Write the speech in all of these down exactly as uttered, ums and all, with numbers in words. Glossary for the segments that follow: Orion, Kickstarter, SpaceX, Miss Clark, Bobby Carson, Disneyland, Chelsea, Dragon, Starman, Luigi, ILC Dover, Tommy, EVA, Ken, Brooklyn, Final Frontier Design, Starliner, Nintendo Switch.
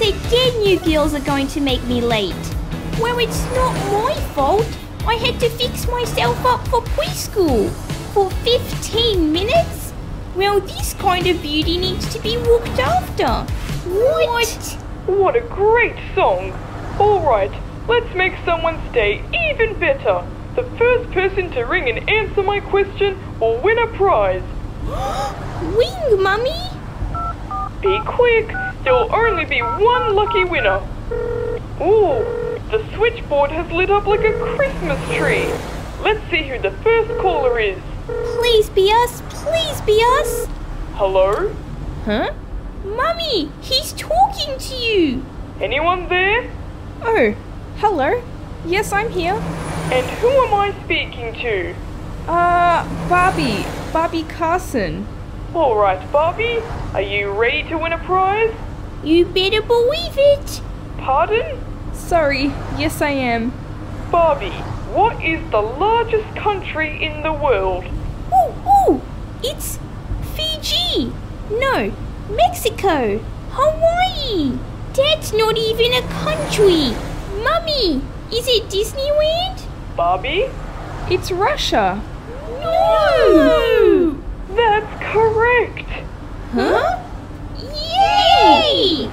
Once again, you girls are going to make me late. Well, it's not my fault. I had to fix myself up for preschool for fifteen minutes. Well, this kind of beauty needs to be looked after. What? What a great song. All right, let's make someone's day even better. The first person to ring and answer my question will win a prize. Ring, Mummy? Be quick. There'll only be one lucky winner. Ooh, the switchboard has lit up like a Christmas tree. Let's see who the first caller is. Please be us. Please be us. Hello? Huh? Mummy, he's talking to you. Anyone there? Oh, hello. Yes, I'm here. And who am I speaking to? Uh, Bobby. Bobby Carson. All right, Bobby. Are you ready to win a prize? You better believe it. Pardon? Sorry. Yes, I am. Bobby, what is the largest country in the world? Ooh, ooh. It's Fiji. No, Mexico. Hawaii. That's not even a country. Mummy, is it Disneyland? Bobby? It's Russia. No! That's correct! Huh? Yay!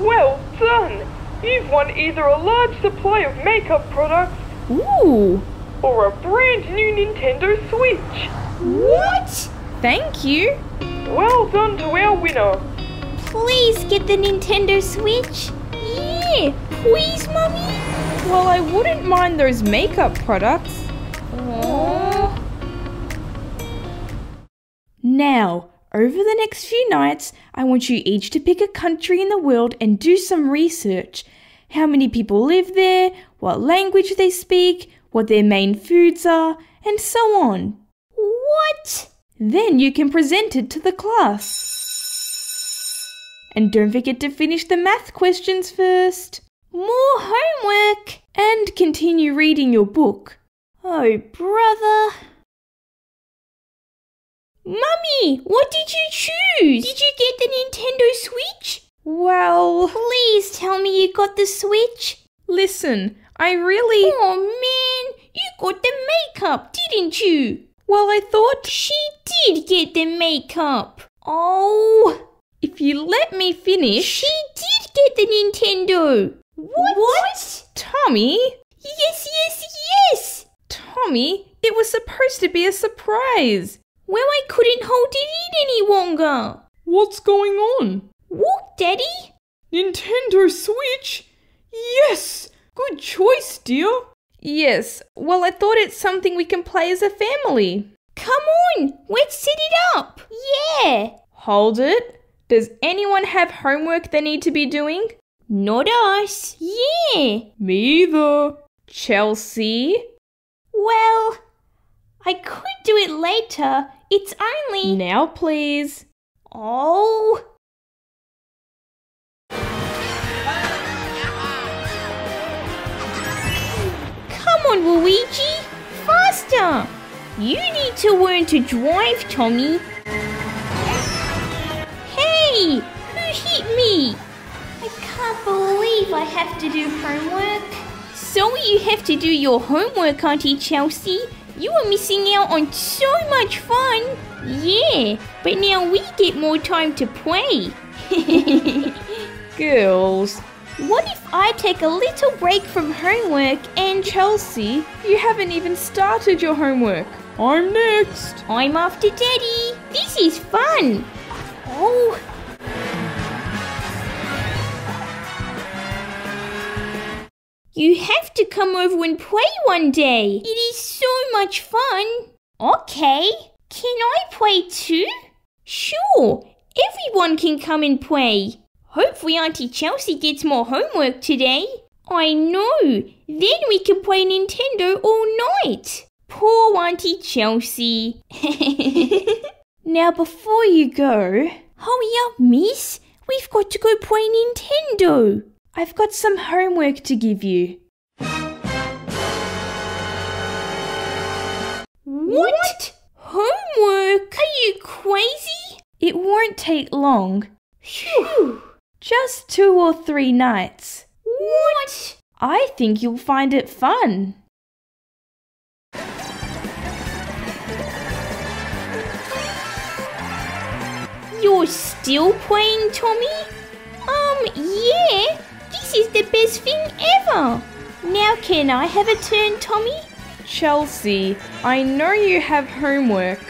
Well done! You've won either a large supply of makeup products, ooh, or a brand new Nintendo Switch. What? Thank you. Well done to our winner. Please get the Nintendo Switch. Yeah, please, Mummy. Well, I wouldn't mind those makeup products. Aww. Now, over the next few nights, I want you each to pick a country in the world and do some research. How many people live there, what language they speak, what their main foods are, and so on. What? Then you can present it to the class. And don't forget to finish the math questions first. More homework! And continue reading your book. Oh, brother. Mummy, what did you choose? Did you get the Nintendo Switch? Well... Please tell me you got the Switch. Listen, I really... Oh, man, you got the makeup, didn't you? Well, I thought... She did get the makeup. Oh... If you let me finish... She did get the Nintendo. What? What? Tommy? Yes, yes, yes! Tommy, it was supposed to be a surprise. Well, I couldn't hold it in any longer. What's going on? What, Daddy? Nintendo Switch? Yes! Good choice, dear. Yes, well, I thought it's something we can play as a family. Come on, let's set it up. Yeah. Hold it. Does anyone have homework they need to be doing? Not us. Yeah. Me either. Chelsea? Well, I could do it later. It's only... Now, please. Oh. Come on, Luigi. Faster. You need to learn to drive, Tommy. Hey, who hit me? I can't believe I have to do homework. So you have to do your homework, Auntie Chelsea. You are missing out on so much fun. Yeah, but now we get more time to play. Girls. What if I take a little break from homework and... Chelsea, you haven't even started your homework. I'm next. I'm after Daddy. This is fun. Oh... You have to come over and play one day. It is so much fun. Okay, can I play too? Sure, everyone can come and play. Hopefully Auntie Chelsea gets more homework today. I know, then we can play Nintendo all night. Poor Auntie Chelsea. Now before you go... Hurry up, miss. We've got to go play Nintendo. I've got some homework to give you. What? What? Homework? Are you crazy? It won't take long. Phew. Just two or three nights. What? I think you'll find it fun. You're still playing, Tommy? Um, yeah. This is the best thing ever. Now can I have a turn, Tommy? Chelsea, I know you have homework.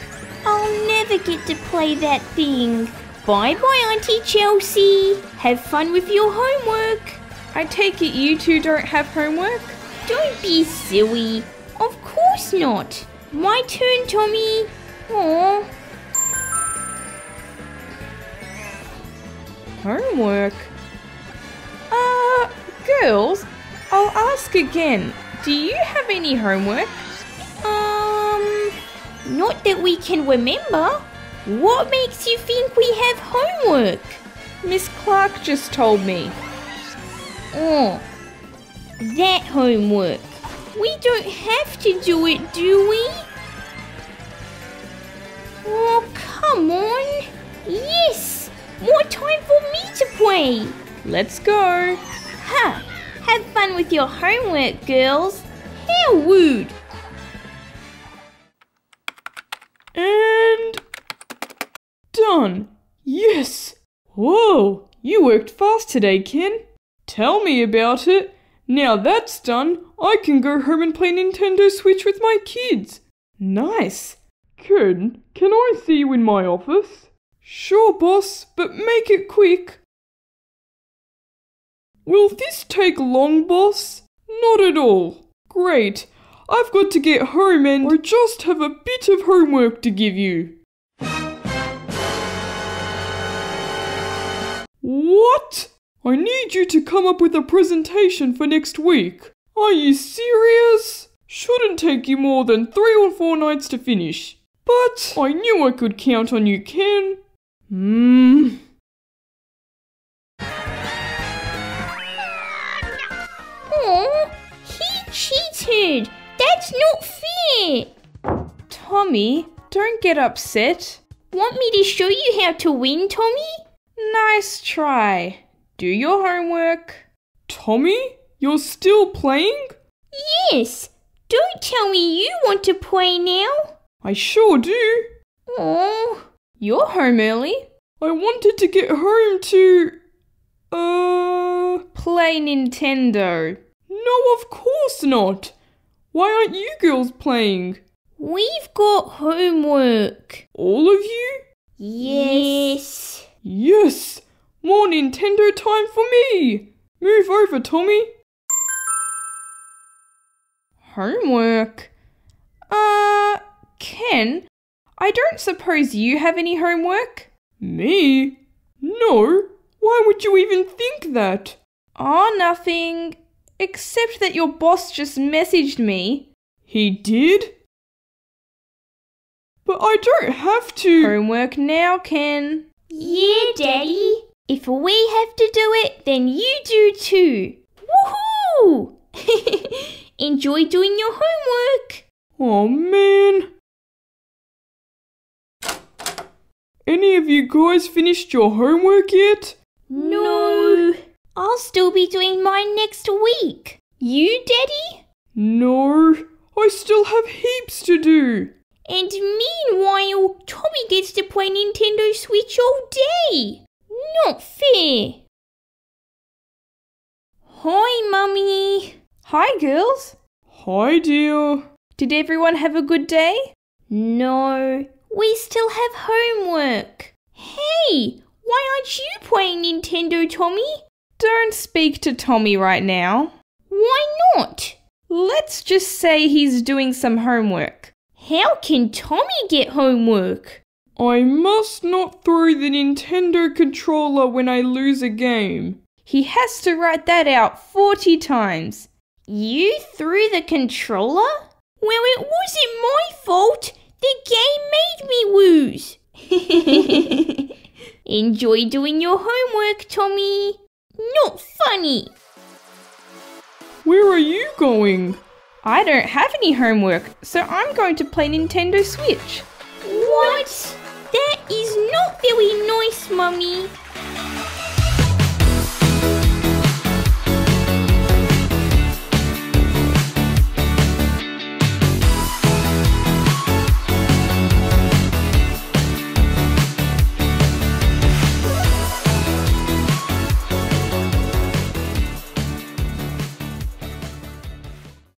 I'll never get to play that thing. Bye-bye, Auntie Chelsea. Have fun with your homework. I take it you two don't have homework? Don't be silly. Of course not. My turn, Tommy. Aww. Homework? Uh, girls, I'll ask again. Do you have any homework? Um, not that we can remember. What makes you think we have homework? Miss Clark just told me. Oh, that homework. We don't have to do it, do we? Oh, come on. Yes, more time for me to play. Let's go. Huh, have fun with your homework, girls. How rude. And done. Yes. Whoa, you worked fast today, Ken. Tell me about it. Now that's done, I can go home and play Nintendo Switch with my kids. Nice. Ken, can I see you in my office? Sure, boss, but make it quick. Will this take long, boss? Not at all. Great. I've got to get home and I just have a bit of homework to give you. What? I need you to come up with a presentation for next week. Are you serious? Shouldn't take you more than three or four nights to finish. But I knew I could count on you, Ken. Hmm. Aw, he cheated. That's not fair. Tommy, don't get upset. Want me to show you how to win, Tommy? Nice try. Do your homework. Tommy, you're still playing? Yes. Don't tell me you want to play now. I sure do. Oh, you're home early. I wanted to get home to... Uh... play Nintendo. No, of course not. Why aren't you girls playing? We've got homework. All of you? Yes. Yes. More Nintendo time for me! Move over, Tommy! Homework? Uh, Ken, I don't suppose you have any homework? Me? No, why would you even think that? Oh, nothing, except that your boss just messaged me. He did? But I don't have to... Homework now, Ken. Yeah, Daddy. If we have to do it, then you do too. Woohoo! Enjoy doing your homework. Oh man. Any of you guys finished your homework yet? No. I'll still be doing mine next week. You, Daddy? No. I still have heaps to do. And meanwhile, Tommy gets to play Nintendo Switch all day. Not fair. Hi, Mummy. Hi, girls. Hi, dear. Did everyone have a good day? No, we still have homework. Hey, why aren't you playing Nintendo, Tommy? Don't speak to Tommy right now. Why not? Let's just say he's doing some homework. How can Tommy get homework? I must not throw the Nintendo controller when I lose a game. He has to write that out forty times. You threw the controller? Well, it wasn't my fault. The game made me lose. Enjoy doing your homework, Tommy. Not funny. Where are you going? I don't have any homework, so I'm going to play Nintendo Switch. What? That is not very nice, Mummy.